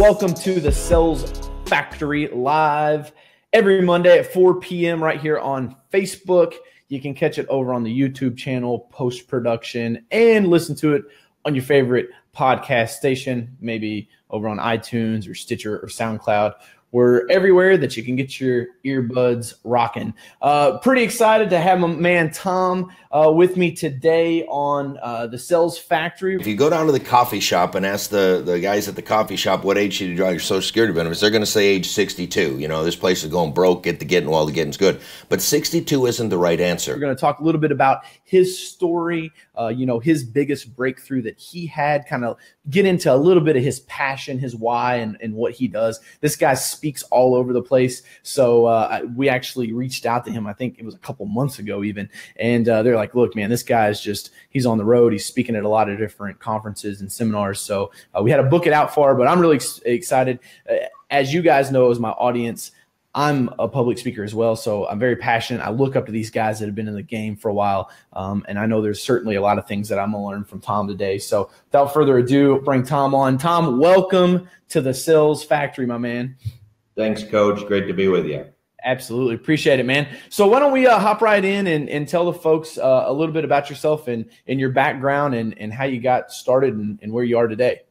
Welcome to the Sales Factory live every Monday at 4 p.m. right here on Facebook. You can catch it over on the YouTube channel, post-production, and listen to it on your favorite podcast station, maybe over on iTunes or Stitcher or SoundCloud. We're everywhere that you can get your earbuds rocking. Pretty excited to have my man Tom with me today on the Sales Factory. If you go down to the coffee shop and ask the guys at the coffee shop what age should you draw your Social Security benefits, they're going to say age 62. You know, this place is going broke, get the getting while the getting's good. But 62 isn't the right answer. We're going to talk a little bit about his story, you know, his biggest breakthrough that he had, kind of get into a little bit of his passion, his why, and what he does. This guy's speaks all over the place. So we actually reached out to him, I think it was a couple months ago even. And they're like, look, man, this guy is just, he's on the road. He's speaking at a lot of different conferences and seminars. So we had to book it out for, but I'm really excited. As you guys know, as my audience, I'm a public speaker as well. So I'm very passionate. I look up to these guys that have been in the game for a while. And I know there's certainly a lot of things that I'm going to learn from Tom today. So without further ado, bring Tom on. Tom, welcome to the Sales Factory, my man. Thanks, Coach. Great to be with you. Absolutely. Appreciate it, man. So why don't we hop right in and tell the folks a little bit about yourself and your background and how you got started and where you are today.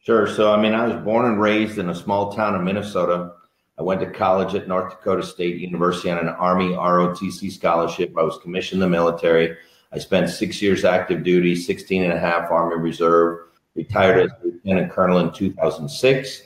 Sure. So, I mean, I was born and raised in a small town in Minnesota. I went to college at North Dakota State University on an Army ROTC scholarship. I was commissioned in the military. I spent 6 years active duty, 16 and a half Army Reserve, retired as Lieutenant Colonel in 2006.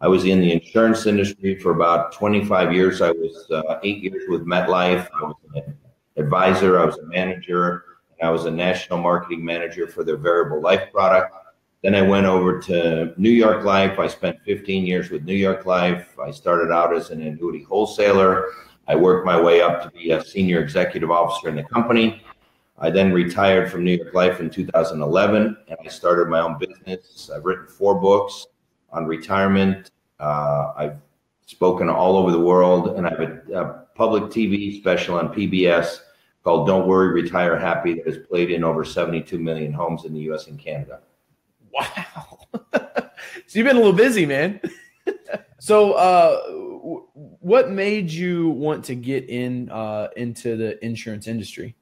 I was in the insurance industry for about 25 years. I was 8 years with MetLife. I was an advisor, I was a manager, and I was a national marketing manager for their variable life product. Then I went over to New York Life. I spent 15 years with New York Life. I started out as an annuity wholesaler. I worked my way up to be a senior executive officer in the company. I then retired from New York Life in 2011, and I started my own business. I've written 4 books. On retirement. I've spoken all over the world, and I have a public TV special on PBS called Don't Worry, Retire Happy that is played in over 72 million homes in the US and Canada. Wow. So you've been a little busy, man. So what made you want to get into the insurance industry?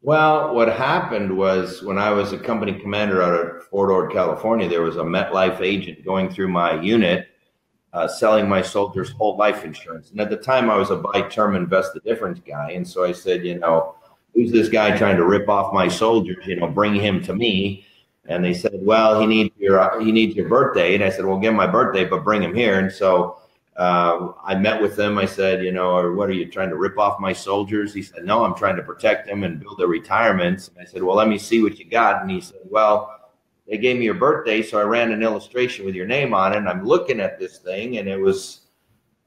Well, what happened was when I was a company commander out of Fort Ord, California, there was a MetLife agent going through my unit, selling my soldiers whole life insurance. And at the time I was a buy term, invest the difference guy. And so I said, you know, who's this guy trying to rip off my soldiers, you know, bring him to me. And they said, well, he needs your birth date. And I said, well, give him my birthday, but bring him here. And so I met with them. I said, you know, what are you trying to rip off my soldiers? He said, no, I'm trying to protect them and build their retirements. And I said, well, let me see what you got. And he said, well, they gave me your birthday. So I ran an illustration with your name on it. And I'm looking at this thing, and it was,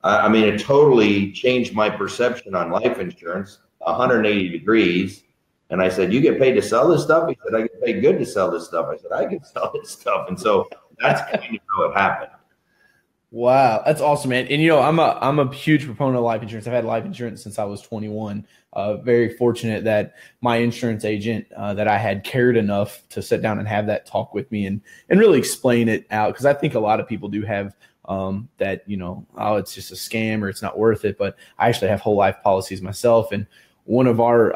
I mean, it totally changed my perception on life insurance, 180 degrees. And I said, you get paid to sell this stuff? He said, I get paid good to sell this stuff. I said, I can sell this stuff. And so that's kind of how it happened. Wow, that's awesome, man. And you know, I'm a huge proponent of life insurance. I've had life insurance since I was 21. Very fortunate that my insurance agent that I had cared enough to sit down and have that talk with me and really explain it out, because I think a lot of people do have that, you know, oh, it's just a scam or it's not worth it. But I actually have whole life policies myself, and one of our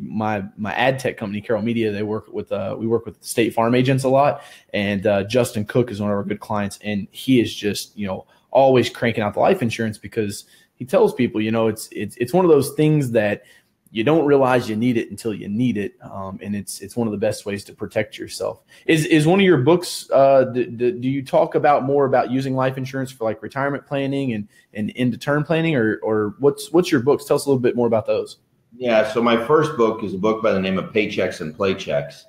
my ad tech company, Carol Media, they work with we work with State Farm agents a lot, and Justin Cook is one of our good clients, and he is just, you know, always cranking out the life insurance, because he tells people, you know, it's one of those things that you don't realize you need it until you need it, and it's one of the best ways to protect yourself. Is one of your books, do you talk about more about using life insurance for like retirement planning and into term planning, or what's your books? Tell us a little bit more about those. Yeah, so my first book is a book by the name of Paychecks and Playchecks,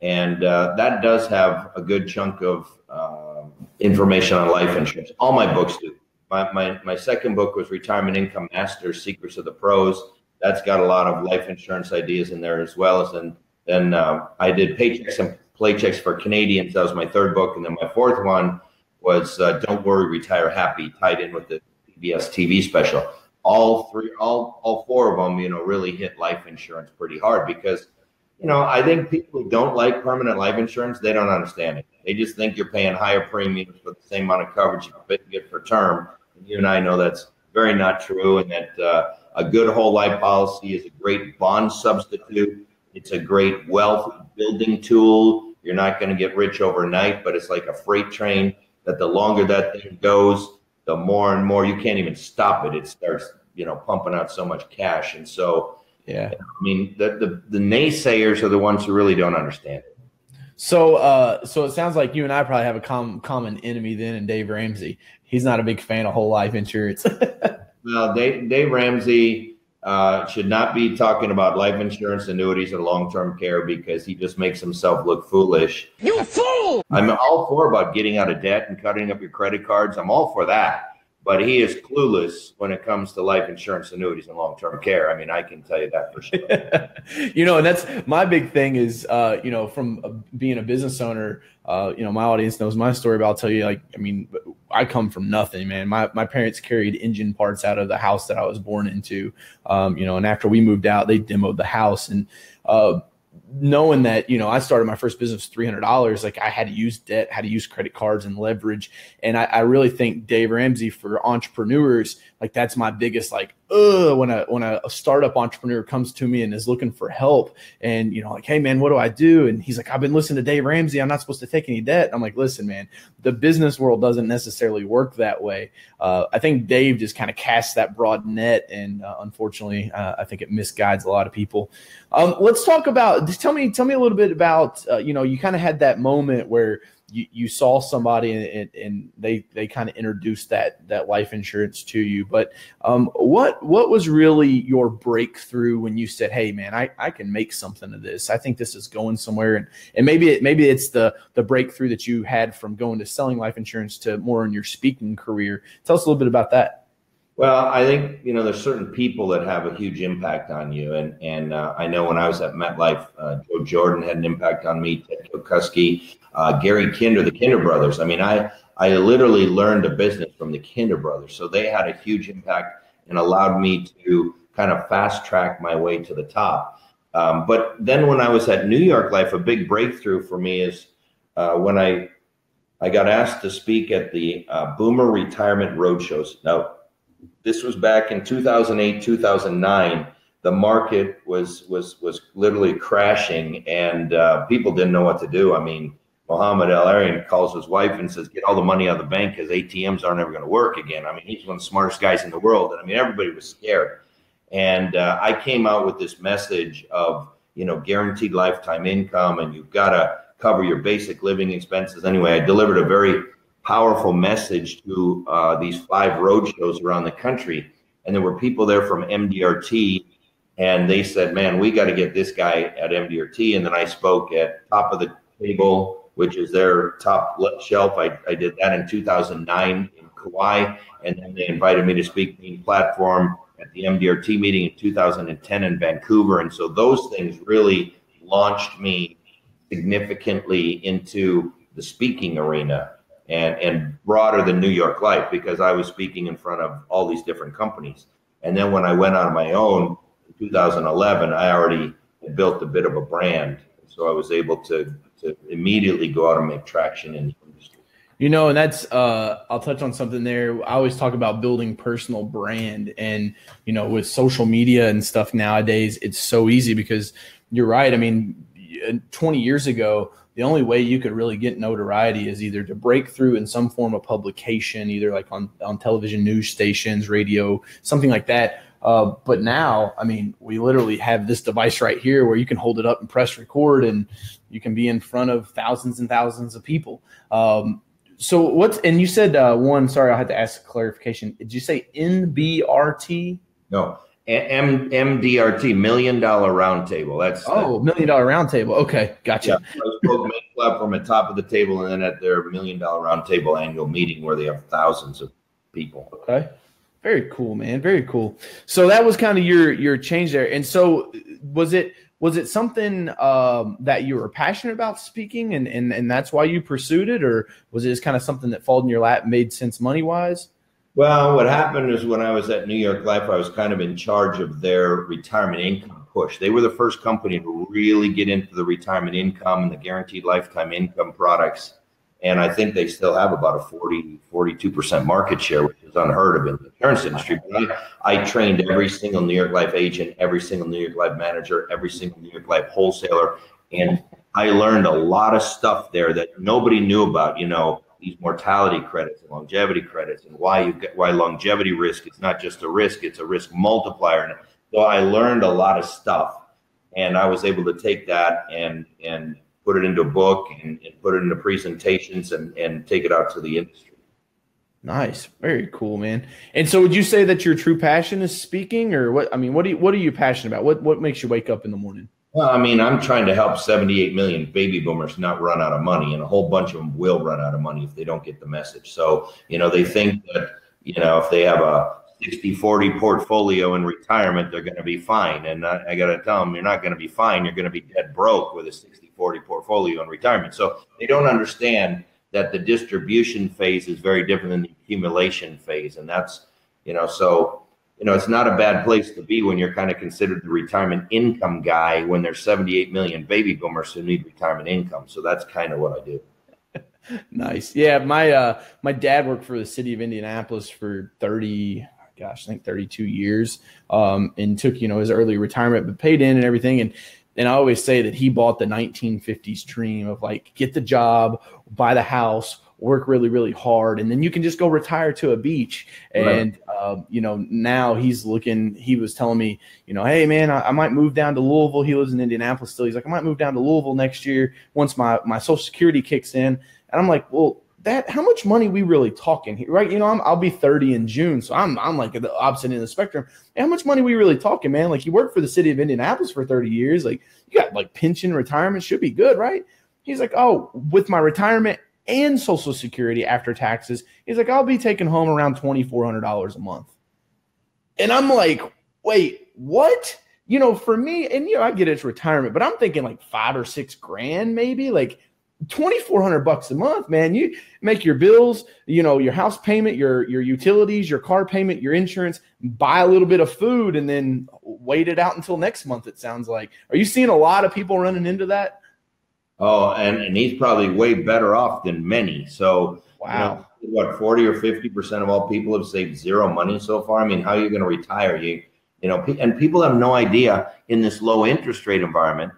and that does have a good chunk of information on life insurance. All my books do. My second book was Retirement Income Master's Secrets of the Pros. That's got a lot of life insurance ideas in there as well. And then I did Paychecks and Playchecks for Canadians. That was my third book. And then my fourth one was Don't Worry, Retire Happy, tied in with the PBS TV special. All four of them, you know, really hit life insurance pretty hard, because you know, I think people who don't like permanent life insurance, they don't understand it. They just think you're paying higher premiums for the same amount of coverage you get for term. And you and I know that's very not true, and that a good whole life policy is a great bond substitute. It's a great wealth building tool. You're not going to get rich overnight, but it's like a freight train that the longer that thing goes, the more and more you can't even stop it. It starts, you know, pumping out so much cash. And so, yeah, I mean, the naysayers are the ones who really don't understand it. So, so it sounds like you and I probably have a common enemy then, and Dave Ramsey. He's not a big fan of whole life insurance. Well, Dave Ramsey should not be talking about life insurance, annuities, and long-term care, because he just makes himself look foolish. You fool! I'm all for about getting out of debt and cutting up your credit cards. I'm all for that. But he is clueless when it comes to life insurance, annuities, and long-term care. I mean, I can tell you that for sure. You know, and that's my big thing is, you know, from being a business owner, you know, my audience knows my story, but I'll tell you, like, I mean, I come from nothing, man. My parents carried engine parts out of the house that I was born into, you know, and after we moved out, they demoed the house. And knowing that, you know, I started my first business with $300, like I had to use debt, had to use credit cards and leverage. And I really think Dave Ramsey for entrepreneurs, like that's my biggest, like, when a startup entrepreneur comes to me and is looking for help and, you know, like, hey man, what do I do? And he's like, I've been listening to Dave Ramsey. I'm not supposed to take any debt. And I'm like, listen, man, the business world doesn't necessarily work that way. I think Dave just kind of casts that broad net. And unfortunately, I think it misguides a lot of people. Let's talk about, just tell me a little bit about, you know, you kind of had that moment where you saw somebody and they kind of introduced that life insurance to you. But what was really your breakthrough when you said, hey man, I can make something of this. I think this is going somewhere. And maybe it's the breakthrough that you had from going to selling life insurance to more in your speaking career. Tell us a little bit about that. Well, I think, you know, there's certain people that have a huge impact on you. And I know when I was at MetLife, Joe Jordan had an impact on me, Ted Kokoski, Gary Kinder, the Kinder Brothers. I mean, I literally learned a business from the Kinder Brothers. So they had a huge impact and allowed me to kind of fast track my way to the top. But then when I was at New York Life, a big breakthrough for me is when I got asked to speak at the Boomer Retirement Road Shows. Now, this was back in 2008, 2009. The market was literally crashing, and people didn't know what to do. I mean, Mohammed El-Arian calls his wife and says, get all the money out of the bank because ATMs aren't ever going to work again. I mean, he's one of the smartest guys in the world. And I mean, everybody was scared. And I came out with this message of, you know, guaranteed lifetime income, and you've got to cover your basic living expenses. Anyway, I delivered a very powerful message to these 5 road shows around the country. And there were people there from MDRT, and they said, man, we got to get this guy at MDRT. And then I spoke at Top of the Table, which is their top shelf. I did that in 2009 in Kauai, and then they invited me to speak main platform at the MDRT meeting in 2010 in Vancouver. And so those things really launched me significantly into the speaking arena and broader than New York Life, because I was speaking in front of all these different companies. And then when I went on my own in 2011, I already built a bit of a brand. So I was able to immediately go out and make traction in the industry. You know, and that's, I'll touch on something there. I always talk about building personal brand, and, you know, with social media and stuff nowadays, it's so easy because you're right. I mean, 20 years ago, the only way you could really get notoriety is either to break through in some form of publication, either like on television news stations, radio, something like that. But now, I mean, we literally have this device right here where you can hold it up and press record, and you can be in front of thousands and thousands of people. So what's, and you said one, sorry, I had to ask a clarification. Did you say NBRT? No, MDRT, $1 Million Round Table. That's $1 Million Round Table. Okay. Gotcha. Yeah, I spoke main platform at Top of the Table, and then at their $1 Million Round Table annual meeting where they have thousands of people. Okay. Very cool, man. Very cool. So that was kind of your change there. And so was it something that you were passionate about speaking and that's why you pursued it? Or was it just kind of something that fell in your lap, made sense money-wise? Well, what happened is when I was at New York Life, I was kind of in charge of their retirement income push. They were the first company to really get into the retirement income and the guaranteed lifetime income products. And I think they still have about a 42% market share, which is unheard of in the insurance industry. But I trained every single New York Life agent, every single New York Life manager, every single New York Life wholesaler. And I learned a lot of stuff there that nobody knew about, you know, these mortality credits and longevity credits, and why you get, why longevity risk is not just a risk, it's a risk multiplier. So I learned a lot of stuff, and I was able to take that and put it into a book and put it into presentations and take it out to the industry. Nice. Very cool, man. And so would you say that your true passion is speaking, or what? I mean, what are you passionate about? What makes you wake up in the morning? Well, I mean, I'm trying to help 78 million baby boomers not run out of money, and a whole bunch of them will run out of money if they don't get the message. So, you know, they think that, you know, if they have a 60-40 portfolio in retirement, they're going to be fine. And I got to tell them, you're not going to be fine. You're going to be dead broke with a 60-40 portfolio in retirement. So they don't understand that the distribution phase is very different than the accumulation phase. And that's, you know, so, you know, it's not a bad place to be when you're kind of considered the retirement income guy, when there's 78 million baby boomers who need retirement income. So that's kind of what I do. Nice. Yeah. My dad worked for the city of Indianapolis for 32 years, and took, you know, his early retirement, but paid in and everything. And I always say that he bought the 1950s dream of like, get the job, buy the house, work really, really hard, and then you can just go retire to a beach. And, you know, now he's looking, he was telling me, you know, hey man, I might move down to Louisville. He lives in Indianapolis still. He's like, I might move down to Louisville next year once my Social Security kicks in. And I'm like, well, how much money we really talking here, right? You know, I'll be 30 in June. So I'm like at the opposite end of the spectrum. And how much money we really talking, man? Like, you worked for the city of Indianapolis for 30 years. Like, you got like pension, retirement, should be good, right? He's like, oh, with my retirement and Social Security after taxes, he's like, I'll be taking home around $2,400 a month. And I'm like, wait, what? You know, for me, and you know, I get it's retirement, but I'm thinking like $5,000 or $6,000, maybe like $2,400 a month, man. You make your bills, you know, your house payment, your utilities, your car payment, your insurance, buy a little bit of food, and then wait it out until next month, it sounds like. Are you seeing a lot of people running into that? Oh, and he's probably way better off than many. So, wow, you know, what, 40 or 50% of all people have saved zero money so far? I mean, how are you going to retire? You know, and people have no idea in this low interest rate environment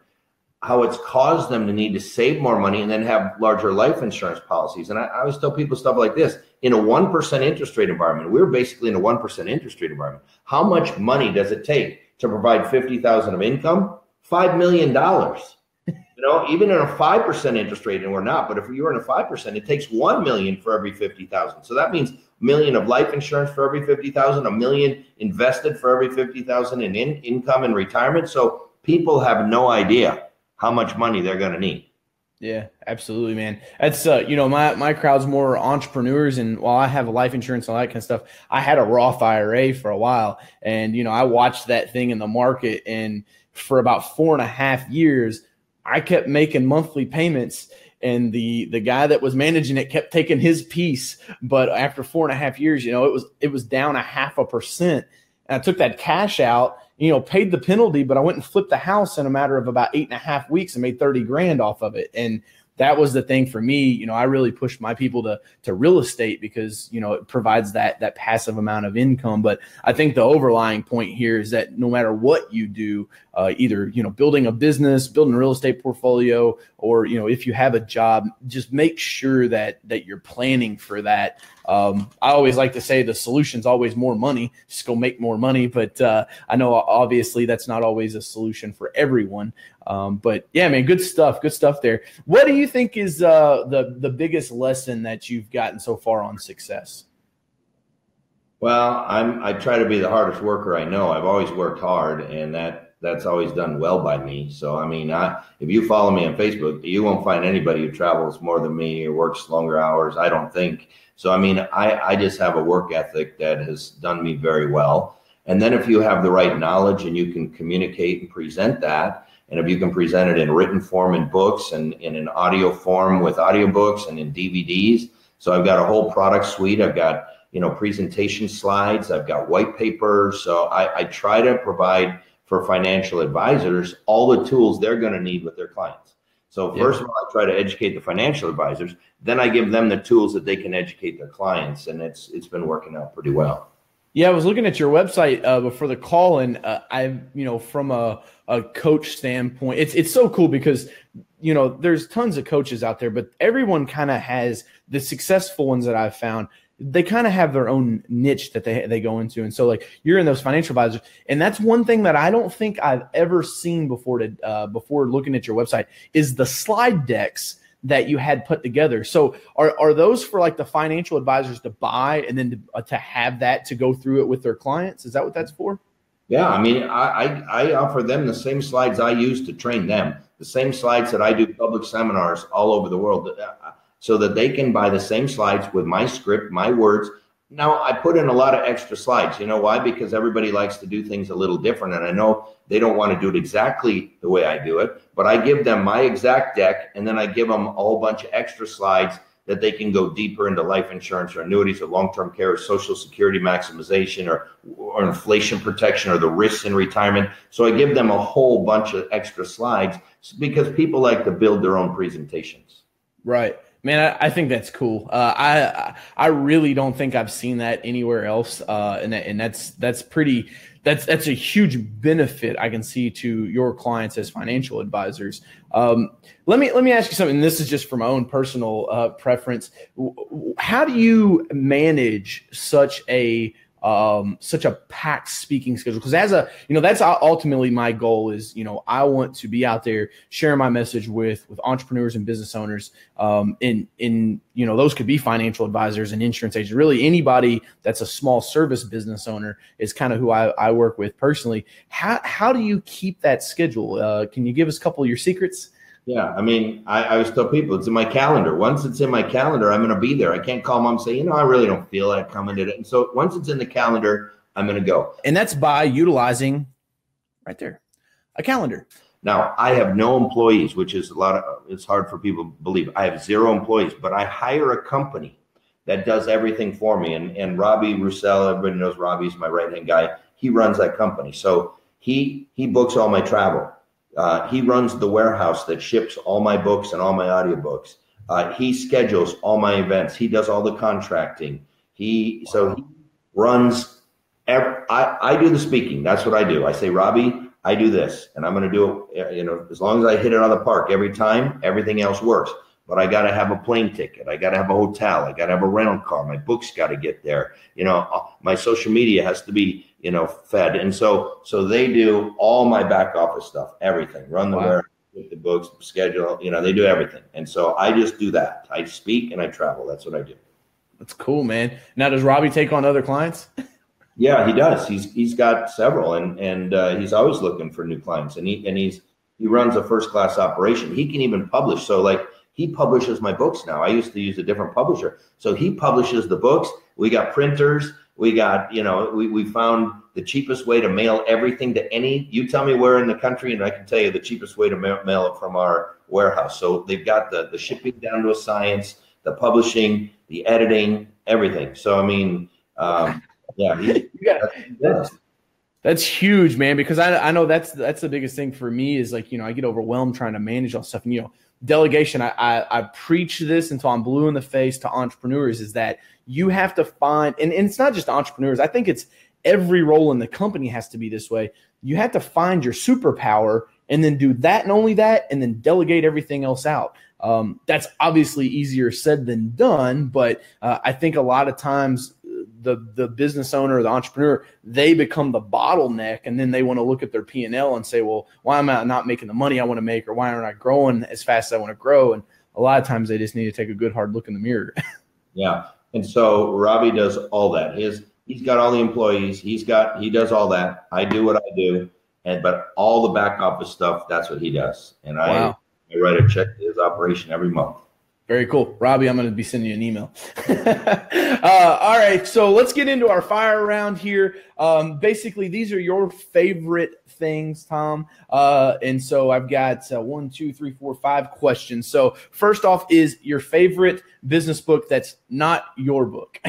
how it's caused them to need to save more money and then have larger life insurance policies. And I always tell people stuff like this. In a 1% interest rate environment, we're basically in a 1% interest rate environment. How much money does it take to provide $50,000 of income? $5 million. You know, even in a 5% interest rate, and we're not, but if you were in a 5%, it takes $1 million for every $50,000. So that means $1 million of life insurance for every $50,000, $1 million invested for every $50,000 in income and retirement. So people have no idea how much money they're going to need. Yeah, absolutely, man. That's, you know, my crowd's more entrepreneurs. And while I have a life insurance and all that kind of stuff, I had a Roth IRA for a while. And, you know, I watched that thing in the market. And for about 4.5 years, I kept making monthly payments. And the guy that was managing it kept taking his piece. But after 4.5 years, you know, it was down 0.5%. And I took that cash out, you know, paid the penalty, but I went and flipped the house in a matter of about 8.5 weeks and made $30,000 off of it. And that was the thing for me. You know, I really pushed my people to real estate because, you know, it provides that passive amount of income. But I think the overlying point here is that no matter what you do, either, you know, building a business, building a real estate portfolio, or, you know, if you have a job, just make sure that you're planning for that. I always like to say the solution's always more money, just go make more money. But I know obviously that's not always a solution for everyone. But yeah, man, good stuff there. What do you think is the biggest lesson that you've gotten so far on success? Well, I try to be the hardest worker I know. I've always worked hard, and that's always done well by me. So, I mean, if you follow me on Facebook, you won't find anybody who travels more than me or works longer hours, I don't think. So, I mean, I just have a work ethic that has done me very well. And then if you have the right knowledge and you can communicate and present that, and if you can present it in written form in books and in an audio form with audiobooks and in DVDs. So I've got a whole product suite. I've got, you know, presentation slides. I've got white papers. So I try to provide for financial advisors, all the tools they're going to need with their clients. So first of all, I try to educate the financial advisors. Then I give them the tools that they can educate their clients. And it's been working out pretty well. Yeah, I was looking at your website before the call, and from a coach standpoint, it's so cool because, you know, there's tons of coaches out there, but everyone kind of has the successful ones that I've found. They kind of have their own niche that they go into. And so like you're in those financial advisors. And that's one thing that I don't think I've ever seen before before looking at your website is the slide decks that you had put together. So are those for like the financial advisors to buy and then to have that to go through it with their clients? Is that what that's for? Yeah. I mean, I offer them the same slides I use to train them, the same slides that I do public seminars all over the world, so that they can buy the same slides with my script, my words. Now, I put in a lot of extra slides. You know why? Because everybody likes to do things a little different. And I know they don't want to do it exactly the way I do it, but I give them my exact deck, and then I give them a whole bunch of extra slides that they can go deeper into life insurance or annuities or long-term care or Social Security maximization or inflation protection or the risks in retirement. So I give them a whole bunch of extra slides because people like to build their own presentations. Right. Man, I think that's cool. I really don't think I've seen that anywhere else, and that's a huge benefit I can see to your clients as financial advisors. Let me ask you something. This is just for my own personal preference. How do you manage such a packed speaking schedule? Because that's ultimately my goal is, I want to be out there sharing my message with entrepreneurs and business owners. Those could be financial advisors and insurance agents, really anybody that's a small service business owner is kind of who I work with personally. How do you keep that schedule? Can you give us a couple of your secrets? Yeah. I mean, I always tell people it's in my calendar. Once it's in my calendar, I'm going to be there. I can't call mom and say, I really don't feel like coming to it. And so once it's in the calendar, I'm going to go. And that's by utilizing right there, a calendar. Now I have no employees, which is it's hard for people to believe. I have zero employees, but I hire a company that does everything for me. And Robbie Roussel, everybody knows Robbie's my right-hand guy. He runs that company. So he books all my travel. He runs the warehouse that ships all my books and all my audiobooks. He schedules all my events. He does all the contracting. He runs. I do the speaking. That's what I do. I say, Robbie, I do this, and I'm going to do it. As long as I hit it out of the park every time, everything else works. But I got to have a plane ticket. I got to have a hotel. I got to have a rental car. My books got to get there. My social media has to be, fed. And so they do all my back office stuff, everything, run the warehouse, get the books, schedule, they do everything. And so I just do that. I speak and I travel. That's what I do. That's cool, man. Now, does Robbie take on other clients? Yeah, he does. He's got several and he's always looking for new clients, and he runs a first-class operation. He can even publish. So like, he publishes my books now. I used to use a different publisher. So he publishes the books. We got printers. We got, we found the cheapest way to mail everything to you tell me where in the country, and I can tell you the cheapest way to mail it from our warehouse. So they've got the shipping down to a science, the publishing, the editing, everything. So, I mean, yeah. That's huge, man, because I know that's the biggest thing for me is like, I get overwhelmed trying to manage all stuff, and, delegation, I preach this until I'm blue in the face to entrepreneurs, is that you have to find, and it's not just entrepreneurs. I think it's every role in the company has to be this way. You have to find your superpower and then do that and only that, and then delegate everything else out. That's obviously easier said than done, but I think a lot of times the business owner or the entrepreneur, they become the bottleneck, and then they want to look at their P&L and say, well, why am I not making the money I want to make, or why aren't I growing as fast as I want to grow? And a lot of times they just need to take a good hard look in the mirror. Yeah. And so Robbie does all that. He's got all the employees. He does all that. I do what I do. But all the back office stuff, that's what he does. And wow. I write a check to his operation every month. Very cool. Robbie, I'm going to be sending you an email. All right. So let's get into our fire round here. Basically, these are your favorite things, Tom. And so I've got 1, 2, 3, 4, 5 questions. So first off is your favorite business book that's not your book.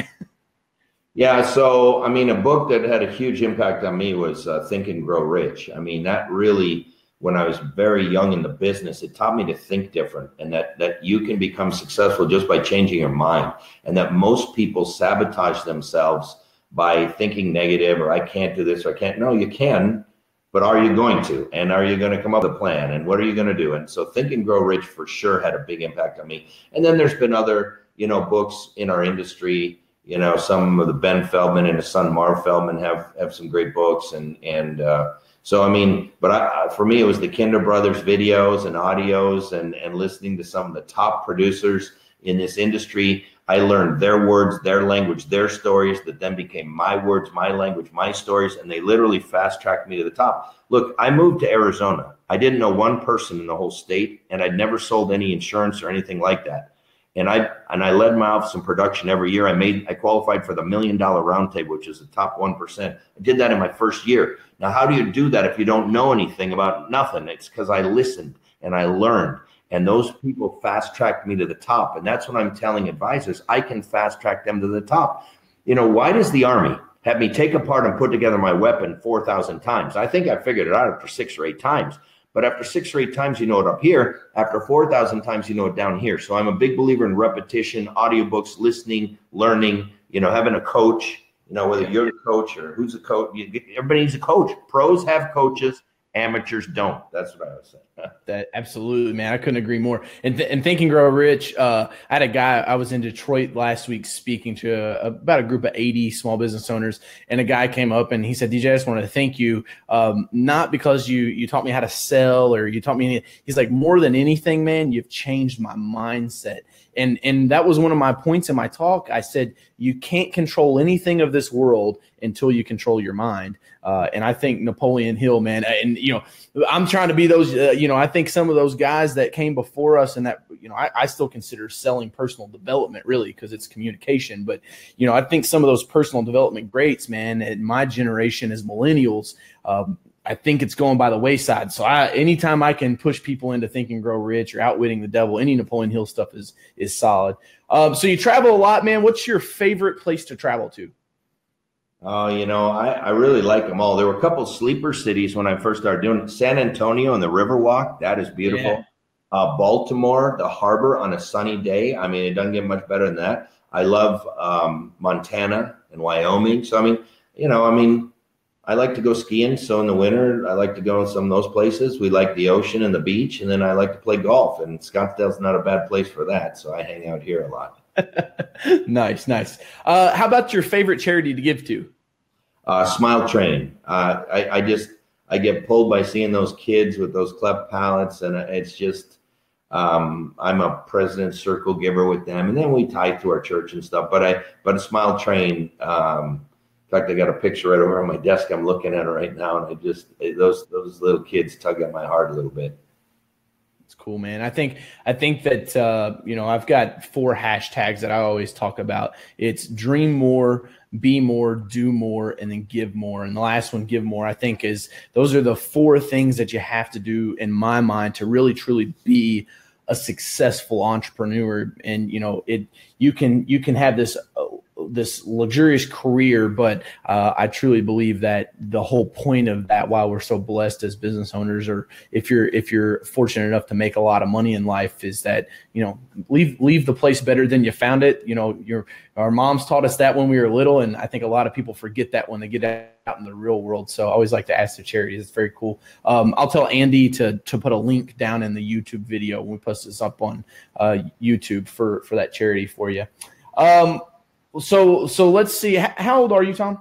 Yeah. So, I mean, a book that had a huge impact on me was Think and Grow Rich. I mean, that really, when I was very young in the business, it taught me to think different, and that you can become successful just by changing your mind, and that most people sabotage themselves by thinking negative, or I can't do this, or I can't. No, you can, but are you going to? And are you going to come up with a plan? And what are you going to do? And so Think and Grow Rich for sure had a big impact on me. And then there's been other, books in our industry. Some of the Ben Feldman and his son Marv Feldman have some great books, so I mean, but for me it was the Kinder Brothers videos and audios and listening to some of the top producers in this industry. I learned their words, their language, their stories that then became my words, my language, my stories, and they literally fast tracked me to the top. Look, I moved to Arizona. I didn't know one person in the whole state, and I'd never sold any insurance or anything like that. And I led my office in production every year. I qualified for the $1 million roundtable, which is the top 1%. I did that in my first year. Now, how do you do that if you don't know anything about nothing? It's because I listened and I learned, and those people fast tracked me to the top. And that's what I'm telling advisors. I can fast track them to the top. Why does the Army have me take apart and put together my weapon 4,000 times? I think I figured it out after 6 or 8 times. But after 6 or 8 times, you know it up here. After 4,000 times, you know it down here. So I'm a big believer in repetition, audiobooks, listening, learning, having a coach, whether you're the coach or who's the coach. Everybody needs a coach. Pros have coaches. Amateurs don't. That's what I was saying. That absolutely, man. I couldn't agree more. And Think and Grow Rich. I had a guy. I was in Detroit last week speaking to about a group of 80 small business owners, and a guy came up and he said, "DJ, I just wanted to thank you, not because you taught me how to sell or you taught me anything." He's like, "More than anything, man, you've changed my mindset." And that was one of my points in my talk. I said, you can't control anything of this world until you control your mind. And I think Napoleon Hill, man, and, I'm trying to be those, I think some of those guys that came before us, and that, I still consider selling personal development, really, because it's communication. But, I think some of those personal development greats, man, in my generation as millennials, I think it's going by the wayside. So anytime I can push people into Think and Grow Rich or Outwitting the Devil, any Napoleon Hill stuff is solid. So you travel a lot, man. What's your favorite place to travel to? Oh, I really like them all. There were a couple sleeper cities when I first started doing it. San Antonio and the Riverwalk. That is beautiful. Yeah. Baltimore, the harbor on a sunny day. I mean, it doesn't get much better than that. I love Montana and Wyoming. So, I like to go skiing. So in the winter, I like to go in some of those places. We like the ocean and the beach. And then I like to play golf, and Scottsdale's not a bad place for that. So I hang out here a lot. Nice, nice. How about your favorite charity to give to? Smile Train. I get pulled by seeing those kids with those cleft palates. And it's just, I'm a president circle giver with them. And then we tithe to our church and stuff, but a Smile Train, in fact, I got a picture right over on my desk. I'm looking at it right now, and those little kids tug at my heart a little bit. It's cool, man. I think that I've got 4 hashtags that I always talk about. It's dream more, be more, do more, and then give more. And the last one, give more, I think those are the 4 things that you have to do, in my mind, to really truly be a successful entrepreneur. And you can have this luxurious career, but I truly believe that the whole point of that, why we're so blessed as business owners, or if you're fortunate enough to make a lot of money in life, is that leave the place better than you found it. Our moms taught us that when we were little, and I think a lot of people forget that when they get out in the real world. So I always like to ask the charities. It's very cool. I'll tell Andy to put a link down in the YouTube video when we post this up on YouTube for that charity for you. So let's see. How old are you, Tom?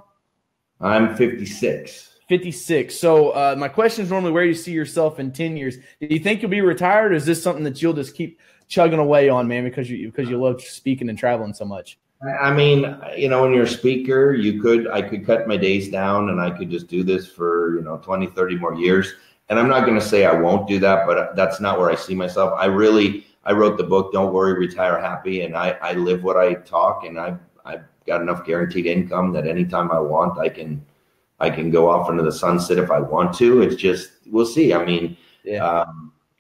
I'm 56. 56. So my question is normally where you see yourself in 10 years. Do you think you'll be retired, or is this something that you'll just keep chugging away on, man, because you love speaking and traveling so much? I mean, when you're a speaker, I could cut my days down, and I could just do this for, 20, 30 more years. And I'm not going to say I won't do that, but that's not where I see myself. I wrote the book, Don't Worry, Retire Happy, and I live what I talk, and I've got enough guaranteed income that anytime I want, I can go off into the sunset if I want to. It's just, we'll see. I mean, yeah.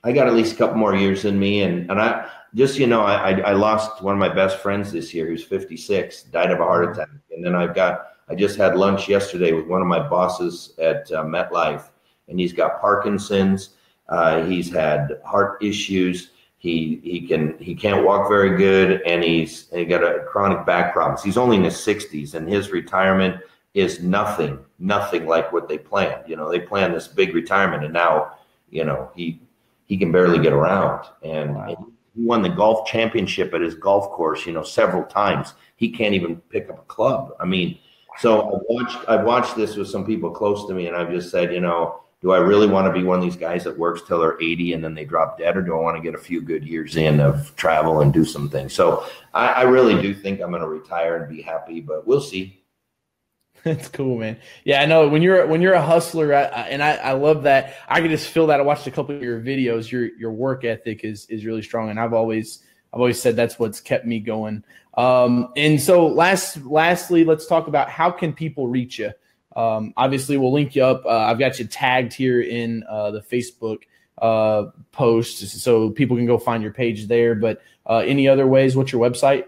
I got at least a couple more years in me. And I just, you know, I lost one of my best friends this year, who's 56, died of a heart attack. And then I just had lunch yesterday with one of my bosses at MetLife, and he's got Parkinson's. He's had heart issues. He can't walk very good, and he got a chronic back problems. He's only in his 60s, and his retirement is nothing like what they planned. You know, they planned this big retirement, and now, you know, he can barely get around. And wow. He won the golf championship at his golf course, you know, several times. He can't even pick up a club. I mean, so I've watched this with some people close to me, and I've just said, you know, do I really want to be one of these guys that works till they're 80 and then they drop dead, or do I want to get a few good years in of travel and do some things? So I really do think I'm going to retire and be happy, but we'll see. That's cool, man. Yeah, I know when you're a hustler, I love that. I can just feel that. I watched a couple of your videos. Your work ethic is really strong, and I've always said that's what's kept me going. And so lastly, let's talk about how can people reach you. Obviously, we'll link you up. I've got you tagged here in the Facebook post, so people can go find your page there. But any other ways? What's your website?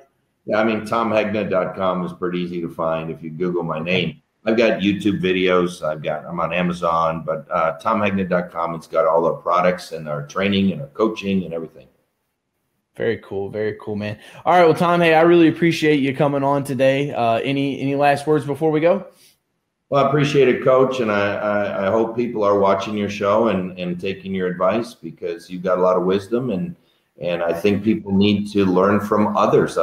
Yeah, I mean, tomhegna.com is pretty easy to find if you Google my name. I've got YouTube videos. I'm on Amazon, but tomhegna.com, it's got all our products and our training and our coaching and everything. Very cool, man. All right, well, Tom, hey, I really appreciate you coming on today. Any last words before we go? Well, I appreciate it, Coach, and I hope people are watching your show and taking your advice, because you've got a lot of wisdom, and I think people need to learn from others.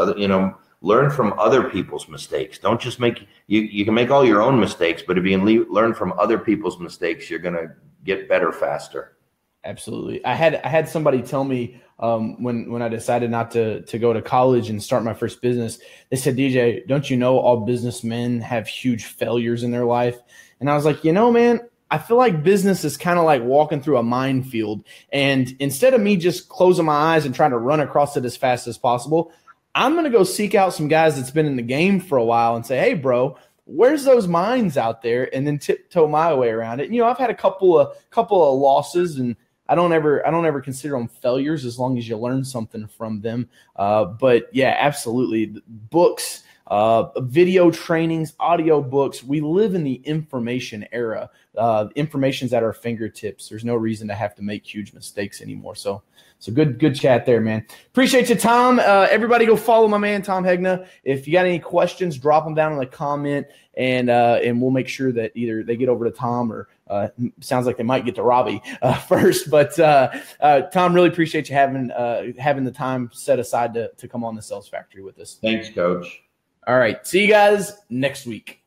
Learn from other people's mistakes. Don't just make you can make all your own mistakes, but if you learn from other people's mistakes, you're going to get better faster. Absolutely. I had somebody tell me when I decided not to go to college and start my first business, they said, "DJ, don't you know all businessmen have huge failures in their life?" And I was like, you know, man, I feel like business is kind of like walking through a minefield. And instead of me just closing my eyes and trying to run across it as fast as possible, I'm going to go seek out some guys that's been in the game for a while and say, "Hey, bro, where's those mines out there?" And then tiptoe my way around it. And, you know, I've had a couple of losses, and I don't ever consider them failures as long as you learn something from them. But yeah, absolutely. Books, video trainings, audio books. We live in the information era. Information's at our fingertips. There's no reason to have to make huge mistakes anymore. So good chat there, man. Appreciate you, Tom. Everybody go follow my man, Tom Hegna. If you got any questions, drop them down in the comment, and we'll make sure that either they get over to Tom or sounds like they might get to Robbie first. But Tom, really appreciate you having the time set aside to come on the Sales Factory with us. Thanks, Coach. All right. See you guys next week.